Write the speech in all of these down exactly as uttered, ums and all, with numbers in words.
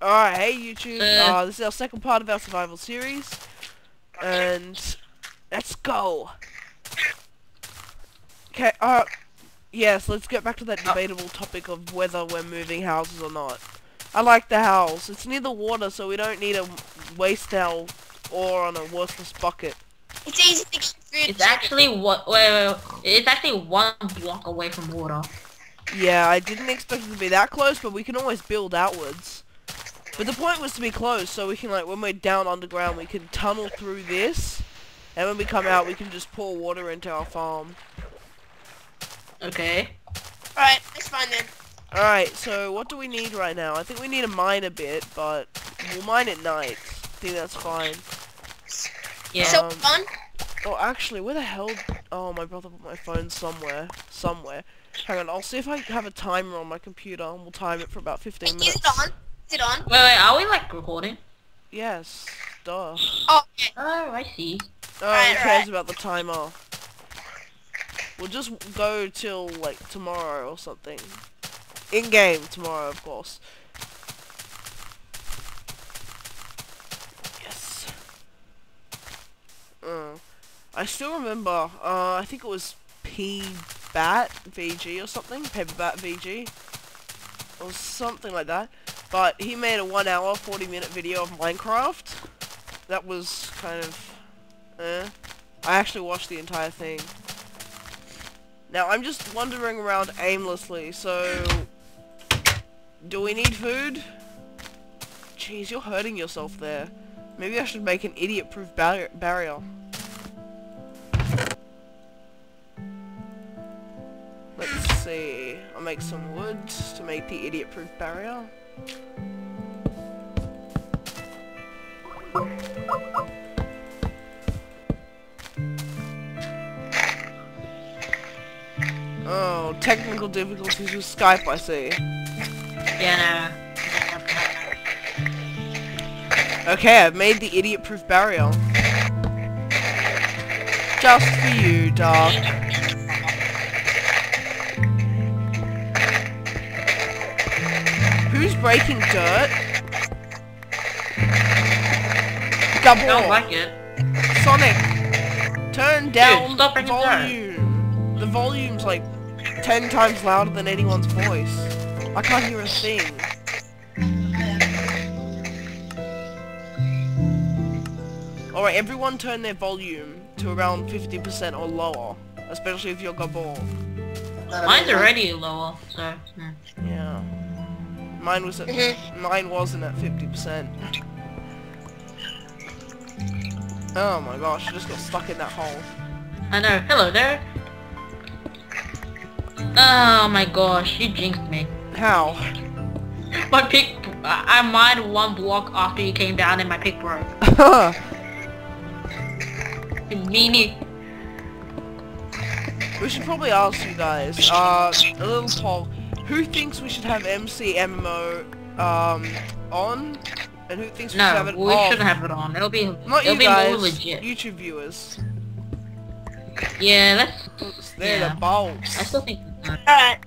Alright, hey YouTube, uh, uh, this is our second part of our survival series, and let's go! Okay, uh, yes, let's get back to that debatable topic of whether we're moving houses or not. I like the house, it's near the water, so we don't need to waste our ore on a worthless bucket. It's easy to keep food. It's actually, wait, wait, wait, it's actually one block away from water. Yeah, I didn't expect it to be that close, but we can always build outwards. But the point was to be close, so we can, like, when we're down underground, we can tunnel through this, and when we come out, we can just pour water into our farm. Okay. Alright, that's fine then. Alright, so what do we need right now? I think we need to mine a bit, but we'll mine at night. I think that's fine. Yeah. So fun. Oh, actually, where the hell... Oh, my brother put my phone somewhere. Somewhere. Hang on, I'll see if I have a timer on my computer, and we'll time it for about fifteen minutes. Is it on? Is it on? Wait, wait, are we, like, recording? Yes. Duh. Oh, okay. Oh, I see. Oh, right, who cares right. about the timer? We'll just go till, like, tomorrow or something. In-game tomorrow, of course. Yes. Uh, I still remember, uh, I think it was PaperBatVG or something. PaperBatVG. Or something like that. But he made a one hour, forty minute video of Minecraft. That was kind of... Eh. I actually watched the entire thing. Now, I'm just wandering around aimlessly, so... Do we need food? Jeez, you're hurting yourself there. Maybe I should make an idiot-proof bar- barrier. Let's see... I'll make some wood to make the idiot-proof barrier. Oh, technical difficulties with Skype, I see. Yeah, no. Okay, I've made the idiot-proof barrier. Just for you, Dark. Who's breaking dirt? Double. Don't like it. Sonic, turn down Dude, the volume. Dirt. The volume's like ten times louder than anyone's voice. I can't hear a thing. Alright, everyone turn their volume to around fifty percent or lower. Especially if you're Gabor. Mine's already lower, so... Yeah. Mine was at mine wasn't at fifty percent. Oh my gosh, I just got stuck in that hole. I know. Hello there. Oh my gosh, you jinxed me. How? My pick. I mined one block after you came down, and my pick broke. Meanie. We should probably ask you guys. Uh, a little poll. Who thinks we should have M C M M O um, on? And who thinks we no, should have it on? No, we shouldn't have it on. It'll be, Not it'll you be guys, more legit. YouTube viewers. Yeah, that's... They're yeah. the bulbs. I still think... Alright.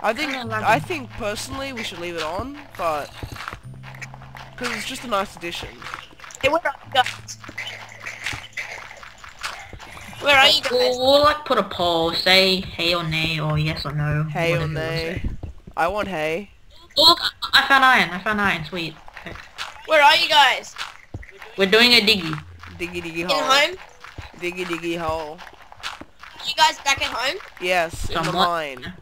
I think, I, like I think personally we should leave it on, but... Because it's just a nice addition. Hey, where are you guys? Where are you guys? We'll, we'll like put a poll, say hey or nay or yes or no. Hey or nay. I want hey. Oh look, I found iron, I found iron, sweet. Okay. Where are you guys? We're doing a diggy. Diggy diggy hole. In home? Diggy diggy hole. Are you guys back at home? Yes, in the mine.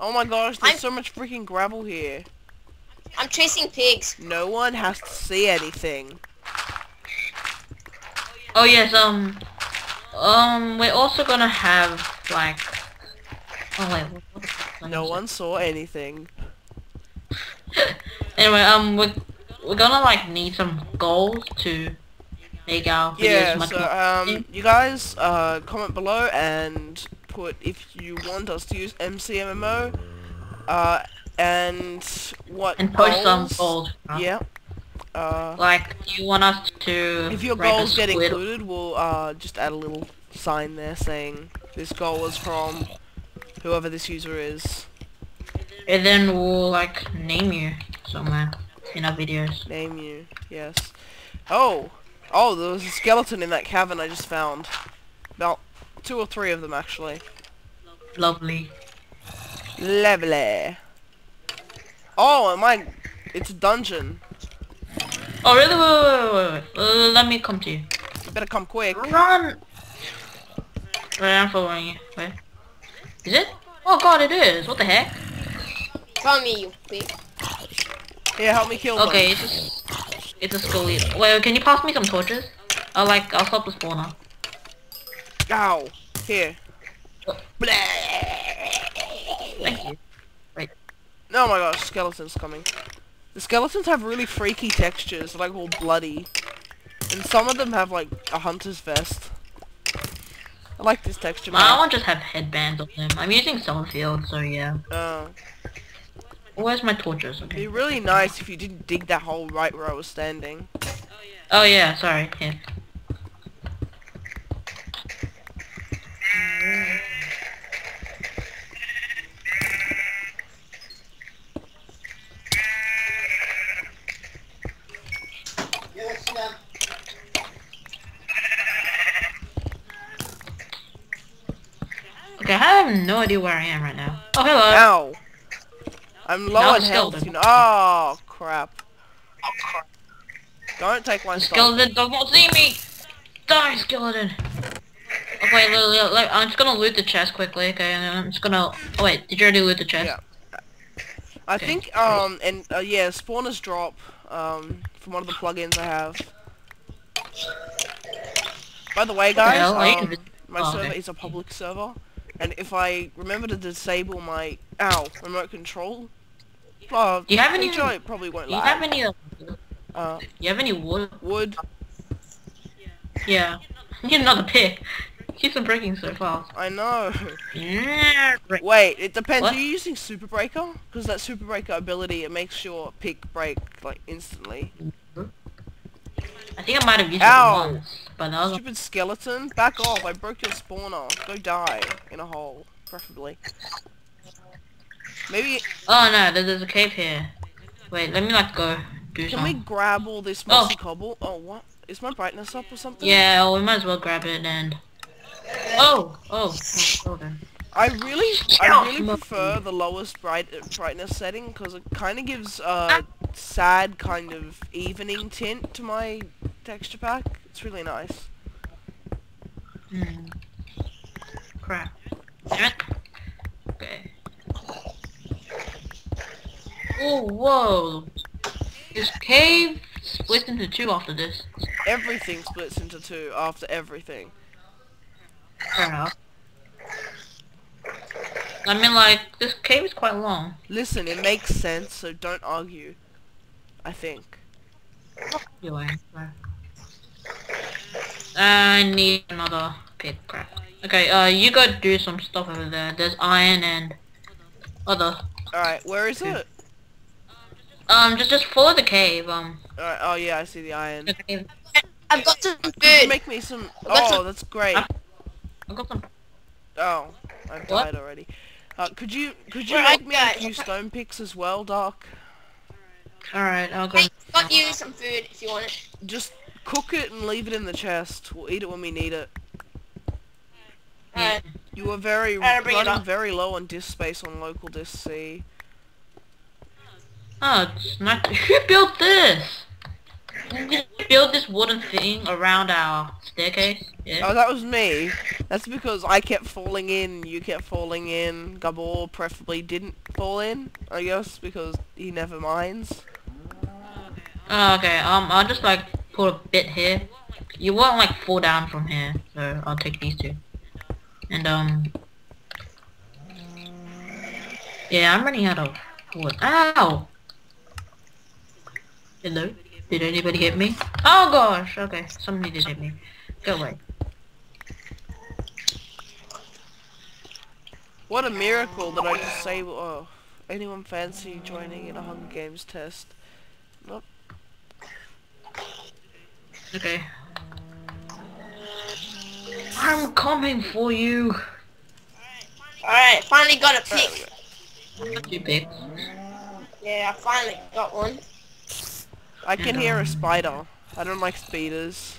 Oh my gosh, there's I'm... so much freaking gravel here. I'm chasing pigs. No one has to see anything. Oh yes, um... Um, we're also gonna have, like... Oh wait, what the fuck? No one saw anything. Anyway, um, we're, we're gonna, like, need some gold to make our videos yeah, much so, more... um, you guys, uh, comment below and put if you want us to use M C M M O, uh, and what And post goals? some gold. Huh? Yeah. Uh, like, do you want us to... If your goals get included, we'll uh, just add a little sign there saying this goal is from whoever this user is. And then we'll, like, name you somewhere. in our videos. Name you, yes. Oh! Oh, there was a skeleton in that cavern I just found. About two or three of them, actually. Lovely. Lovely. Oh, am I... It's a dungeon. Oh, really? Wait, wait, wait, wait, wait. Let me come to you. You better come quick. Run! Wait, I'm following you. Wait. Is it? Oh god, it is! What the heck? Follow me, you quick. Yeah, help me kill them. Okay, it's just... It's a skull eater. Wait, can you pass me some torches? I'll like... I'll stop the spawner. Ow! Here. Oh. Thank you. Wait. Oh my gosh, skeleton's coming. The skeletons have really freaky textures, like all bloody. And some of them have like a hunter's vest. I like this texture. Well, I won't just have headbands on them. I'm using Summerfield, so yeah. Oh. Where's my torches? Okay. It'd be really nice if you didn't dig that hole right where I was standing. Oh yeah, oh, yeah. Sorry. Yeah. Okay, I have no idea where I am right now. Oh, hello. Ow. I'm low on health. You know. Oh, crap. Oh, crap. Don't take one stop. Skeleton does not see me! Die, skeleton! Okay, look, look, look, I'm just gonna loot the chest quickly, okay? And I'm just gonna... Oh, wait, did you already loot the chest? Yeah. I okay. think, um, and, uh, yeah, spawners drop, um, from one of the plugins I have. By the way, guys, okay, um, my oh, server okay. is a public server. And if I remember to disable my ow remote control, oh, do you have any? It probably won't do you lag. have any? Uh, uh, you have any wood? Wood. Yeah. You need another pick. Keeps on breaking so fast. I know. Wait, it depends. What? Are you using Super Breaker? Because that Super Breaker ability, it makes your pick break like instantly. I think I might have used ow. it once, but that was stupid skeleton. Back off! I broke your spawner. Go die in a hole, preferably. Maybe. Oh no! There's a cave here. Wait, let me like go do something. Can some. we grab all this mossy oh. cobble? Oh, what? Is my brightness up or something? Yeah, well, we might as well grab it and. Oh! Oh! Oh then. I really, I really prefer the lowest bright brightness setting because it kind of gives a uh, sad kind of evening tint to my texture pack. It's really nice. Mm. Crap. Okay. Oh whoa! This cave splits into two after this. Everything splits into two after everything. Fair enough. I mean, like, this cave is quite long. Listen, it makes sense, so don't argue. I think. I need another pick, crap. Okay, uh, you go do some stuff over there. There's iron and other. Alright, where is it? Um, just, just follow the cave, um. Alright, oh yeah, I see the iron. Okay. I've got some food! Make me some... Oh, that's great. I've got some... Oh, I've died what? already. Uh, could you could you make me a few stone picks as well, Doc? Alright, I'll go. I got you some food if you want it. Just cook it and leave it in the chest. We'll eat it when we need it. Alright. You were very running very low on disk space on local disk C. Oh, it's not... Who built this? Did you build this wooden thing around our staircase? Yeah. Oh, that was me. That's because I kept falling in, you kept falling in, Gabor preferably didn't fall in, I guess, because he never minds. Oh, okay, um, I'll just, like, put a bit here. You won't, like, fall down from here, so I'll take these two. And, um... yeah, I'm running out of wood. Ow! Hello? Did anybody hit me? Oh gosh! Okay, somebody did hit me. Go away. What a miracle that I just say, oh, anyone fancy joining in a Hunger Games test? Nope. Okay. I'm coming for you! Alright, finally got a pick! Two picks. Yeah, I finally got one. I can hear a spider. I don't like spiders.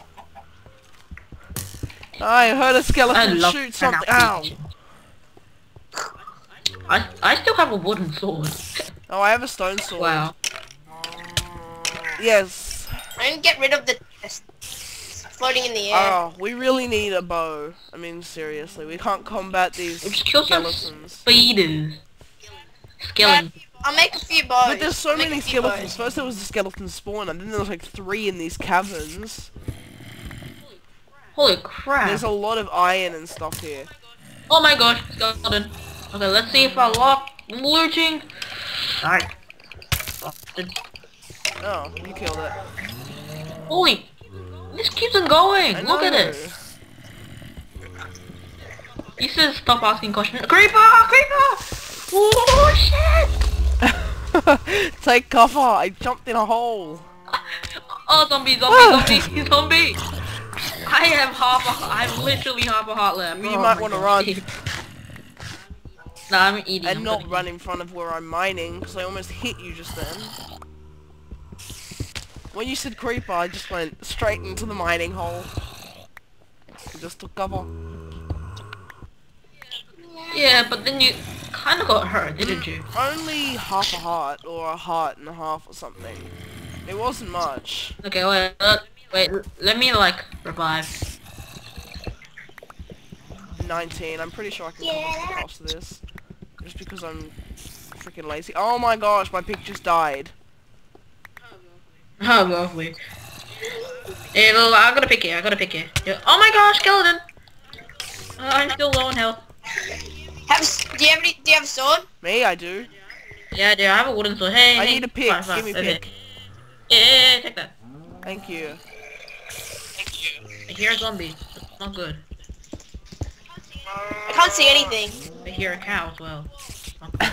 I heard a skeleton shoot something. Ow! I I still have a wooden sword. Oh, I have a stone sword. Wow. Yes. I didn't get rid of the chest. It's floating in the air. Oh, we really need a bow. I mean, seriously, we can't combat these skeletons. Spiders. Skeletons. I'll make a few bows. But there's so I'll many skeletons. Bows. First there was the skeleton spawn, and then there was like three in these caverns. Holy crap. There's a lot of iron and stuff here. Oh my god, skeleton. Okay, let's see if I lock. I'm looting. Alright. Oh, you killed it. Holy. This keeps on going. Look at it. You said stop asking questions. Creeper! Creeper! Oh shit! Take cover. I jumped in a hole. Oh, zombie, zombie, zombie, zombie. I have half a, I have literally half a heart left. You oh might want to run. Nah, I'm eating. And I'm not run eat. in front of where I'm mining, because I almost hit you just then. When you said creeper, I just went straight into the mining hole. I just took cover. Yeah, but then you kind of got hurt, didn't you? Only half a heart, or a heart and a half or something. It wasn't much. Okay, wait, uh, wait, let me, like, revive. nineteen, I'm pretty sure I can yeah. come across this. Just because I'm freaking lazy. Oh my gosh, my pig just died. Oh, lovely. It'll, I gotta pick it, I gotta pick it. Yeah. Oh my gosh, skeleton! Oh, I'm still low on health. Have, do you have any, do you have a sword? Me, I do. Yeah, I do, I have a wooden sword. Hey, I hey. need a pick, fine, fine. give me a pick. Yeah, yeah, yeah, take that. Thank you. Thank you. I hear a zombie. That's not good. I can't see anything. I hear a cow as well.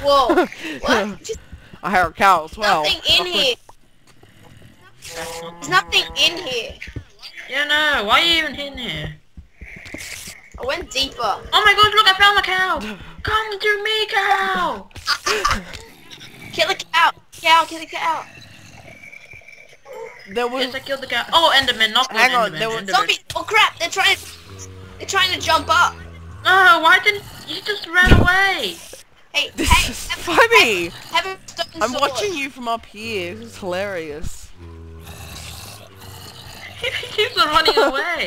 Whoa. What? Just... I hear a cow as well. Nothing in I'll here. Put... There's nothing in here. Yeah, no. Why are you even in here? I went deeper. Oh my god, look, I found the cow. Come to me, cow. Kill the cow. Cow, kill the cow. There was... Yes, I killed the cow. Oh, Enderman, not Hang on, Enderman, there were... Zombies! Oh crap, they're trying to... They're trying to jump up! No, why didn't... You just ran away! Hey, this hey! This is have, funny! Have, have a stone I'm sword. watching you from up here, this is hilarious. He keeps on running away!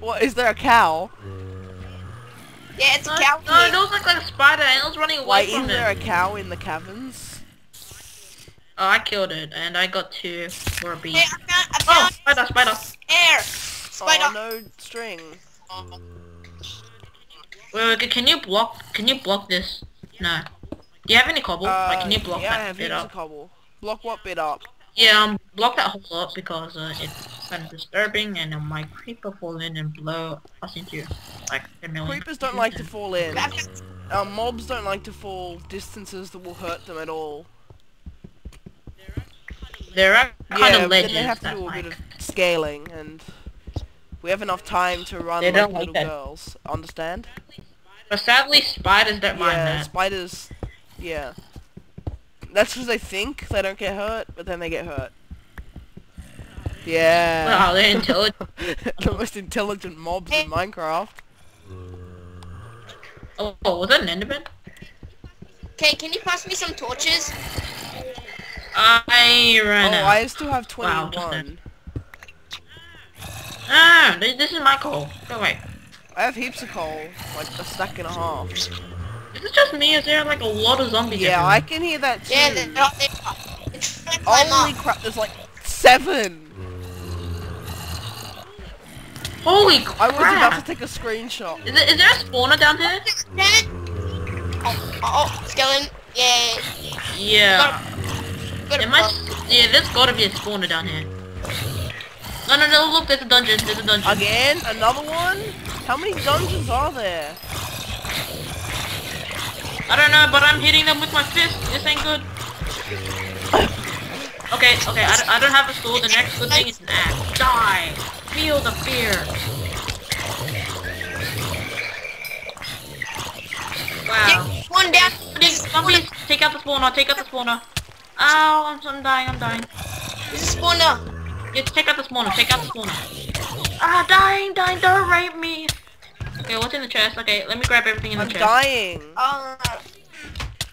What, is there a cow? Yeah, it's no, a cow No, here. It looks like, like a spider and it was running away Wait, from is there it. a cow in the caverns? Oh, I killed it, and I got two more bees. Hey, I found, I found oh, spider, spider! Air! Spider! Oh, no string. Oh. Wait, wait, can you block, can you block this? No. Do you have any cobble? Uh, like, can you block yeah, that I have bit up? cobble. Block what bit up? Yeah, um, block that hole up because uh, it's kind of disturbing, and then my creeper fall in and blow us into, like, a million. Creepers don't like to fall in. Uh, mobs don't like to fall distances that will hurt them at all. There are kind yeah, of ledges they have to do a like... bit of scaling, and we have enough time to run they like don't little like girls. Understand? But sadly, spiders don't yeah, mind that. Spiders, yeah. That's because they think they don't get hurt, but then they get hurt. Yeah. Wow, they're intelligent. The most intelligent mobs in Minecraft. Oh, oh, was that an Enderman? Okay, can you pass me some torches? I ran out. Oh, I still have twenty-one. Wow, ah, this is my coal. Go away. I have heaps of coal, like a stack and a half. Is it just me? Is there like a lot of zombies? Yeah, I can hear that too. Yeah, they're not there. Holy crap! There's like seven. Holy crap! I was about to take a screenshot. Is, it, is there a spawner down here? Oh, oh, skeleton. Yeah. Yeah. Am I yeah, there's gotta be a spawner down here. No, no, no, look, there's a dungeon, there's a dungeon. Again? Another one? How many dungeons are there? I don't know, but I'm hitting them with my fist. This ain't good. Okay, okay, I, I don't have a sword. The next good thing is an axe. Die! Feel the fear. Wow. One down. Somebody take out the spawner, take out the spawner. Ow, I'm, I'm dying, I'm dying. There's a spawner! Yeah, take out the spawner, take out the spawner. Ah, dying, dying, don't rape me! Okay, what's in the chest? Okay, let me grab everything in the I'm chest. I'm dying! Uh,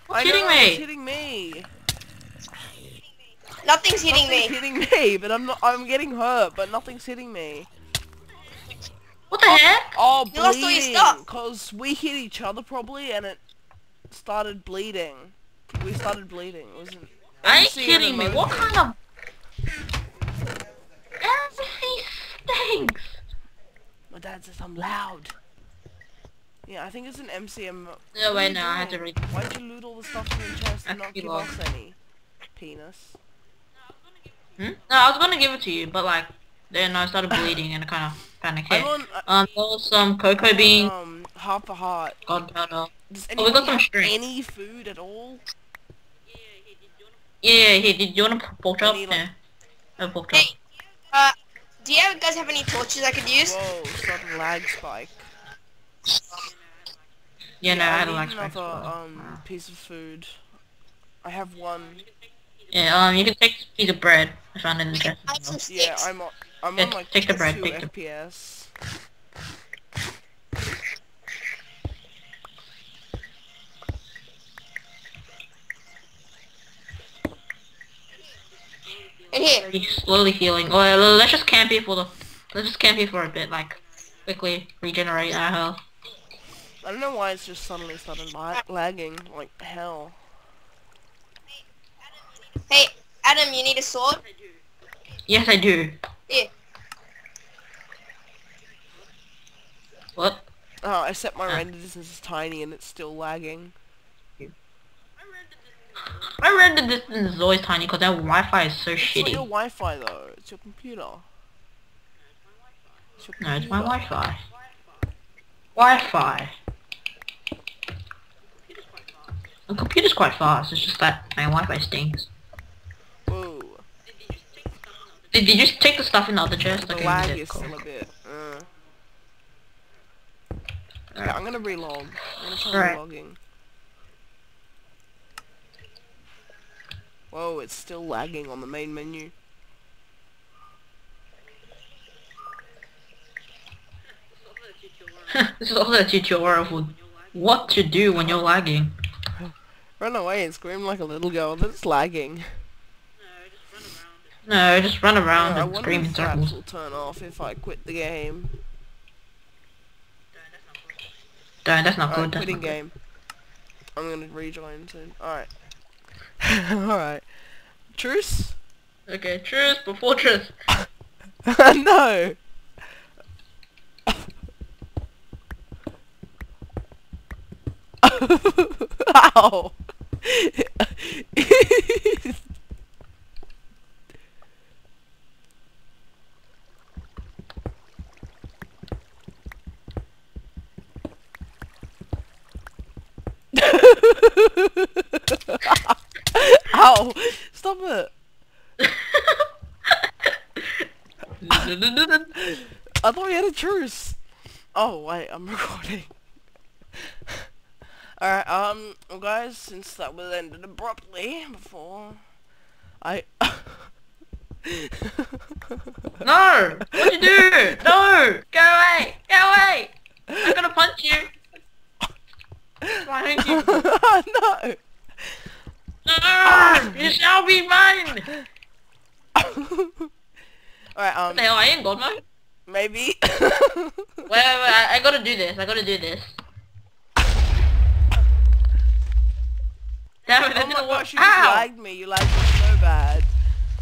what's hitting me? It's hitting me! Nothing's hitting nothing's me! Nothing's hitting me, but I'm not- I'm getting hurt, but nothing's hitting me. What the oh, heck? Oh, bleeding! You lost all your stuff! Cause we hit each other probably, and it started bleeding. We started bleeding, it wasn't- Are you kidding me? What kind of... Everything stinks! My dad says I'm loud. Yeah, I think it's an M C M M O. No, wait, no, I had to read. Why'd you loot all the stuff in your chest and not give us any? Penis. Hmm? No, I was gonna give it to you, but like, then I started bleeding and I kind of panicked. Um, there was some cocoa beans. Um, half a heart. Gunpowder. Does anyone oh, we got some string. Any food at all? Yeah, here, did you want a pork chop? Like yeah. No pork chop. Hey, uh, do you guys have any torches I could use? Whoa, sudden lag spike. Yeah, yeah no, I, I had a lag spike. Another, um, piece of food. I have one. Yeah, um, you can take a piece of bread. I found it in the chest. Yeah, I'm on, I'm yeah, on like take the bread, take the F P S. Here. He's slowly healing. Well, let's just camp here for the. Let's just camp here for a bit, like, quickly regenerate our health. I don't know why it's just suddenly started la lagging like hell. Hey, Adam, you need a sword? Yes, I do. Yeah. What? Oh, I set my ah. render distance as tiny, and it's still lagging. My render distance is always tiny because that Wi-Fi is so it's shitty. It's not your Wi-Fi though, it's your computer. It's your computer. No, it's my Wi-Fi. Wi-Fi. The computer's quite fast, it's just that my Wi-Fi stinks. Whoa. Did you just take the stuff in the other chest? The okay, lag is cool. still a bit. Uh. Okay, right. I'm gonna relog. I'm gonna try right. relogging. Whoa, it's still lagging on the main menu. This is also a tutorial for what to do when you're lagging. Run away and scream like a little girl that's lagging. No, just run around. No, just run around yeah, and I wonder scream in circles. Will turn off if I quit the game. No, that's not good. That's not good. Right, quitting that's game. Good. I'm gonna rejoin soon. All right. Alright. Truce? Okay, truce before truce. No! Ow! Ow! Stop it! I thought we had a truce! Oh wait, I'm recording. Alright, um, well guys, since that was ended abruptly before... I... No! What'd you do? No! Go away! Go away! I'm gonna punch you! Why don't you? No! No! You shall be mine! Alright, um... What the hell, I am God mode? Maybe. wait, wait, wait, I, I gotta do this, I gotta do this. Damn it, that oh didn't work. You Ow! lagged me, you lagged me so bad.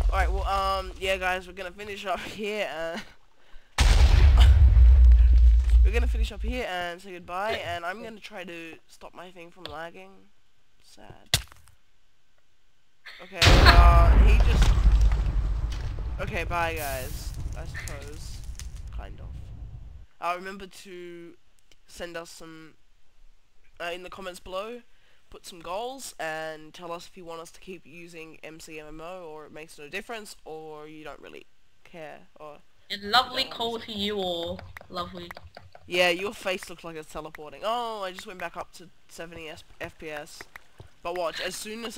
Alright, well, um, yeah guys, we're gonna finish up here and... We're gonna finish up here and say goodbye, and I'm gonna try to stop my thing from lagging. Sad. Okay, uh, he just... Okay, bye guys, I suppose. Kind of. Uh, remember to send us some... Uh, in the comments below, put some goals, and tell us if you want us to keep using M C M M O, or it makes no difference, or you don't really care, or... And lovely call to you all. Lovely. Yeah, your face looks like it's teleporting. Oh, I just went back up to seventy F P S. But watch, as soon as